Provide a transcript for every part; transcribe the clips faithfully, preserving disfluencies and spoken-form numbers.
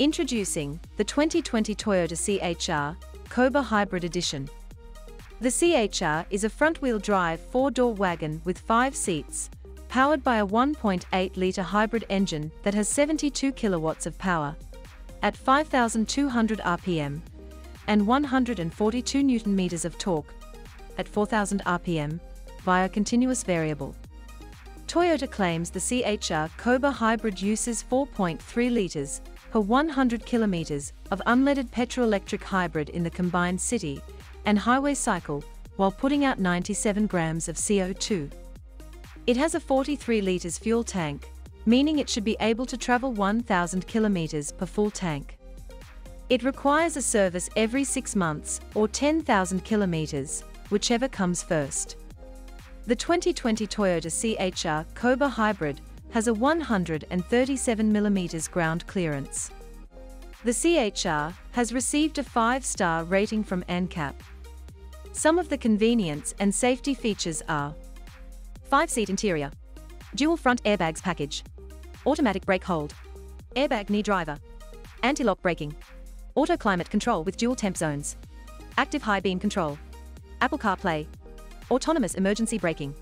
Introducing the twenty twenty Toyota C H R Cobra Hybrid Edition. The C H R is a front-wheel drive four-door wagon with five seats, powered by a one point eight litre hybrid engine that has seventy-two kilowatts of power at five thousand two hundred R P M and one hundred forty-two newton-meters of torque at four thousand R P M via continuous variable. Toyota claims the C H R Cobra Hybrid uses four point three litres per one hundred kilometres of unleaded petrol-electric hybrid in the combined city and highway cycle, while putting out ninety-seven grams of C O two. It has a forty-three litres fuel tank, meaning it should be able to travel one thousand kilometres per full tank. It requires a service every six months or ten thousand kilometres, whichever comes first. The twenty twenty Toyota C H R Cobra Hybrid has a one hundred thirty-seven millimetres ground clearance. The C H R has received a five-star rating from N C A P. Some of the convenience and safety features are five-seat interior, dual front airbags package, automatic brake hold, airbag knee driver, anti-lock braking, auto climate control with dual temp zones, active high beam control, Apple CarPlay, autonomous emergency braking,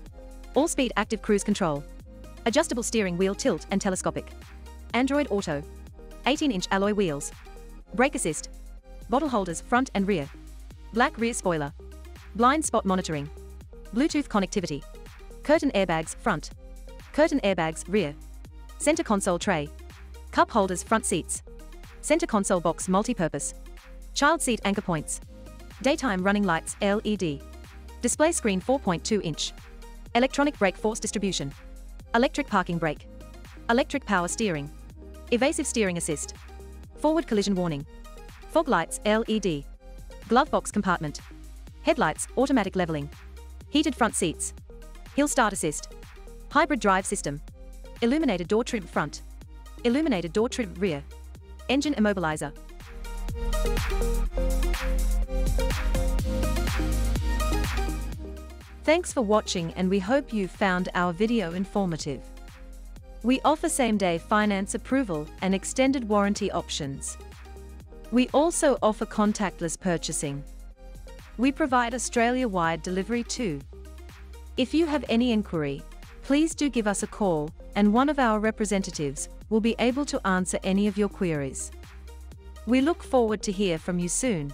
all-speed active cruise control, adjustable steering wheel tilt and telescopic, Android Auto, eighteen-inch alloy wheels, brake assist, bottle holders front and rear, black rear spoiler, blind spot monitoring, Bluetooth connectivity, curtain airbags front, curtain airbags rear, center console tray, cup holders front seats, center console box multipurpose, child seat anchor points, daytime running lights L E D, display screen four point two inch, electronic brake force distribution, electric parking brake, electric power steering, evasive steering assist, forward collision warning, fog lights L E D, glove box compartment, headlights automatic leveling, heated front seats, hill start assist, hybrid drive system, illuminated door trim front, illuminated door trim rear, engine immobilizer. Thanks for watching, and we hope you found our video informative. We offer same-day finance approval and extended warranty options. We also offer contactless purchasing. We provide Australia-wide delivery too. If you have any inquiry, please do give us a call, and one of our representatives will be able to answer any of your queries. We look forward to hear from you soon.